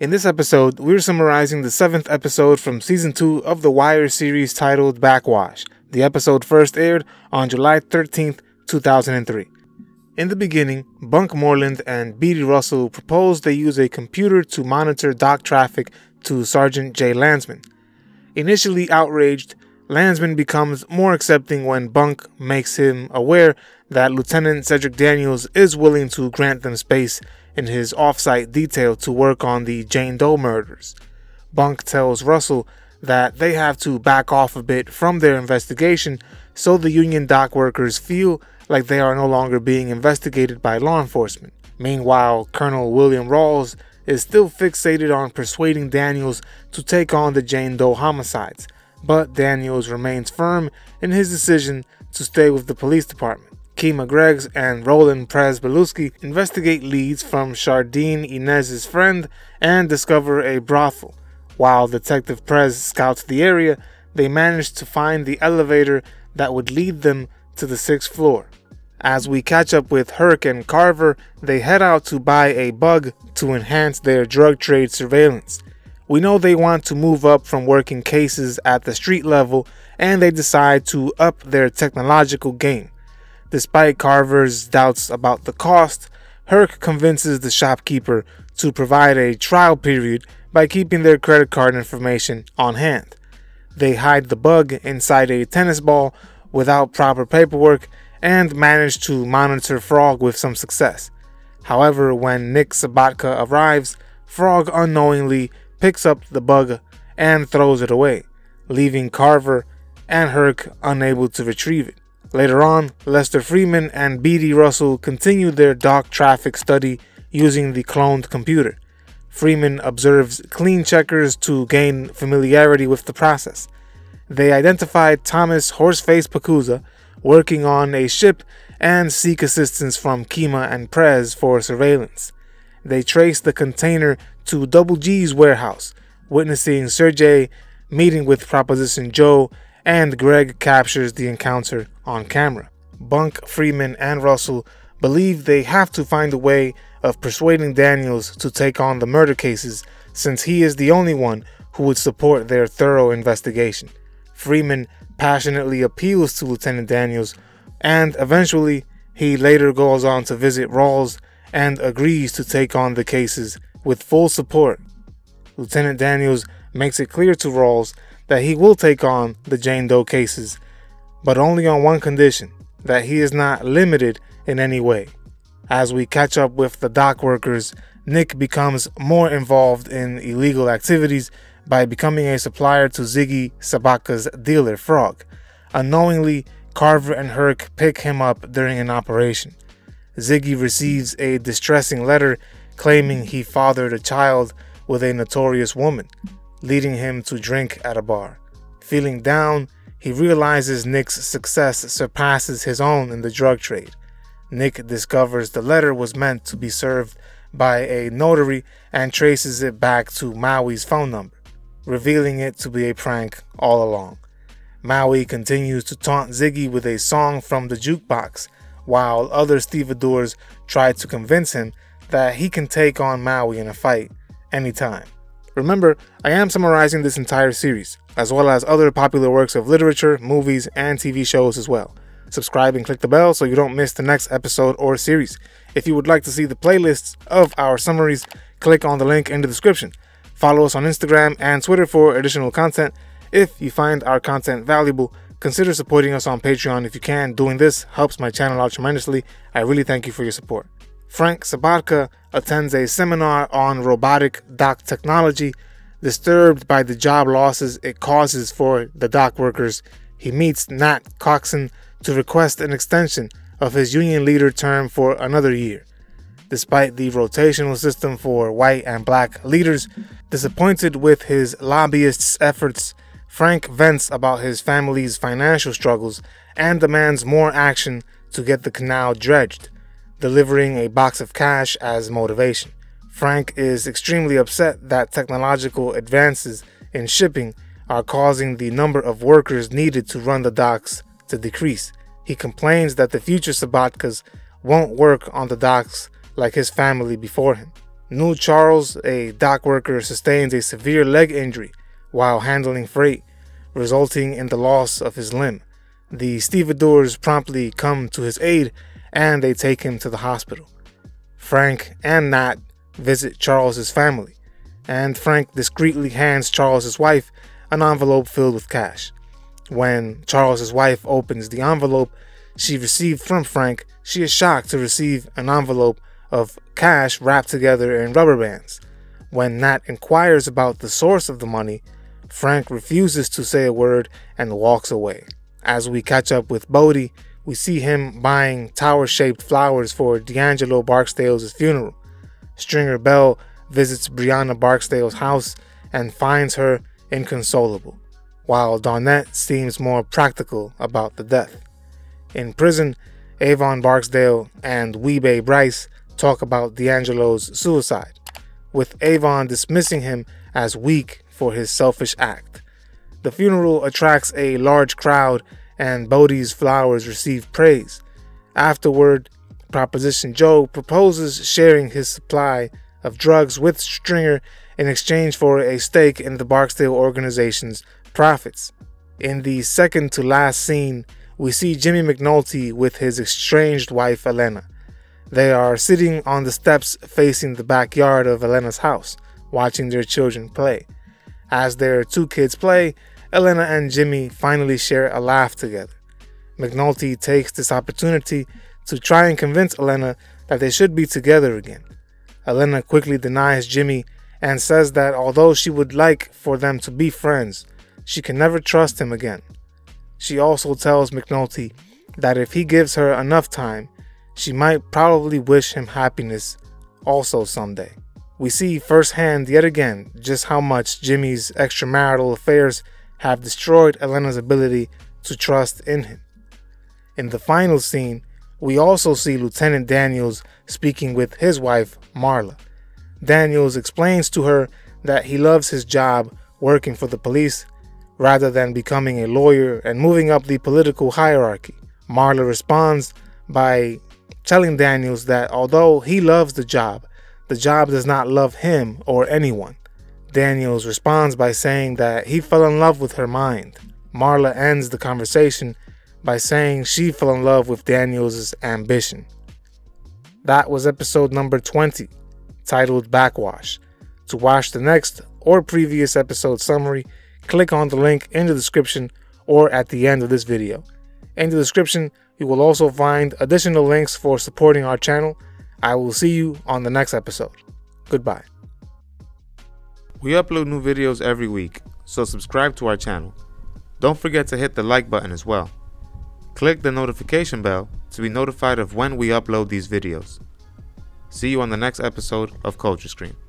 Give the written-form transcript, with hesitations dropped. In this episode, we're summarizing the 7th episode from Season 2 of the Wire series titled Backwash. The episode first aired on July 13th, 2003. In the beginning, Bunk Moreland and Beadie Russell proposed they use a computer to monitor dock traffic to Sergeant Jay Landsman. Initially outraged, Landsman becomes more accepting when Bunk makes him aware that Lieutenant Cedric Daniels is willing to grant them space in his off-site detail to work on the Jane Doe murders. Bunk tells Russell that they have to back off a bit from their investigation so the union dock workers feel like they are no longer being investigated by law enforcement. Meanwhile, Colonel William Rawls is still fixated on persuading Daniels to take on the Jane Doe homicides, but Daniels remains firm in his decision to stay with the police department. Kima Greggs and Roland Prez-Belusky investigate leads from Shardine Inez's friend and discover a brothel. While Detective Prez scouts the area, they manage to find the elevator that would lead them to the 6th floor. As we catch up with Herc and Carver, they head out to buy a bug to enhance their drug trade surveillance. We know they want to move up from working cases at the street level, and they decide to up their technological game. Despite Carver's doubts about the cost, Herc convinces the shopkeeper to provide a trial period by keeping their credit card information on hand. They hide the bug inside a tennis ball without proper paperwork and manage to monitor Frog with some success. However, when Nick Sabatka arrives, Frog unknowingly picks up the bug and throws it away, leaving Carver and Herc unable to retrieve it. Later on, Lester Freeman and Beadie Russell continue their dock traffic study using the cloned computer. Freeman observes clean checkers to gain familiarity with the process. They identify Thomas Horseface Pacuza working on a ship and seek assistance from Kima and Prez for surveillance. They trace the container to Double G's warehouse, witnessing Sergei meeting with Proposition Joe, and Greg captures the encounter on camera. Bunk, Freeman, and Russell believe they have to find a way of persuading Daniels to take on the murder cases since he is the only one who would support their thorough investigation. Freeman passionately appeals to Lieutenant Daniels, and eventually he later goes on to visit Rawls and agrees to take on the cases with full support. Lieutenant Daniels makes it clear to Rawls that he will take on the Jane Doe cases, but only on one condition, that he is not limited in any way. As we catch up with the dock workers, Nick becomes more involved in illegal activities by becoming a supplier to Ziggy Sobatka's dealer, Frog. Unknowingly, Carver and Herc pick him up during an operation. Ziggy receives a distressing letter claiming he fathered a child with a notorious woman, leading him to drink at a bar. Feeling down, he realizes Nick's success surpasses his own in the drug trade. Nick discovers the letter was meant to be served by a notary and traces it back to Maui's phone number, revealing it to be a prank all along. Maui continues to taunt Ziggy with a song from the jukebox, while other stevedores try to convince him that he can take on Maui in a fight anytime. Remember, I am summarizing this entire series, as well as other popular works of literature, movies, and TV shows as well. Subscribe and click the bell so you don't miss the next episode or series. If you would like to see the playlists of our summaries, click on the link in the description. Follow us on Instagram and Twitter for additional content. If you find our content valuable, consider supporting us on Patreon if you can. Doing this helps my channel out tremendously. I really thank you for your support. Frank Sabatka attends a seminar on robotic dock technology. Disturbed by the job losses it causes for the dock workers, he meets Nat Coxon to request an extension of his union leader term for another year. Despite the rotational system for white and black leaders, disappointed with his lobbyists' efforts, Frank vents about his family's financial struggles and demands more action to get the canal dredged, delivering a box of cash as motivation. Frank is extremely upset that technological advances in shipping are causing the number of workers needed to run the docks to decrease. He complains that the future Sabatkas won't work on the docks like his family before him. New Charles, a dock worker, sustains a severe leg injury while handling freight, resulting in the loss of his limb. The stevedores promptly come to his aid and they take him to the hospital. Frank and Nat visit Charles's family, and Frank discreetly hands Charles's wife an envelope filled with cash. When Charles's wife opens the envelope she received from Frank, she is shocked to receive an envelope of cash wrapped together in rubber bands. When Nat inquires about the source of the money, Frank refuses to say a word and walks away. As we catch up with Bodie, we see him buying tower-shaped flowers for D'Angelo Barksdale's funeral. Stringer Bell visits Brianna Barksdale's house and finds her inconsolable, while Donette seems more practical about the death. In prison, Avon Barksdale and Weebay Bryce talk about D'Angelo's suicide, with Avon dismissing him as weak for his selfish act. The funeral attracts a large crowd and Bodie's flowers receive praise. Afterward, Proposition Joe proposes sharing his supply of drugs with Stringer in exchange for a stake in the Barksdale organization's profits. In the second to last scene, we see Jimmy McNulty with his estranged wife Elena. They are sitting on the steps facing the backyard of Elena's house, watching their children play. As their two kids play, Elena and Jimmy finally share a laugh together. McNulty takes this opportunity to try and convince Elena that they should be together again. Elena quickly denies Jimmy and says that although she would like for them to be friends, she can never trust him again. She also tells McNulty that if he gives her enough time, she might probably wish him happiness also someday. We see firsthand yet again just how much Jimmy's extramarital affairs have destroyed Elena's ability to trust in him. In the final scene, we also see Lieutenant Daniels speaking with his wife, Marla. Daniels explains to her that he loves his job working for the police rather than becoming a lawyer and moving up the political hierarchy. Marla responds by telling Daniels that although he loves the job does not love him or anyone. Daniels responds by saying that he fell in love with her mind. Marla ends the conversation by saying she fell in love with Daniels' ambition. That was episode number 20, titled Backwash. To watch the next or previous episode summary, click on the link in the description or at the end of this video. In the description, you will also find additional links for supporting our channel. I will see you on the next episode. Goodbye. We upload new videos every week, so subscribe to our channel. Don't forget to hit the like button as well. Click the notification bell to be notified of when we upload these videos. See you on the next episode of Culture Scream.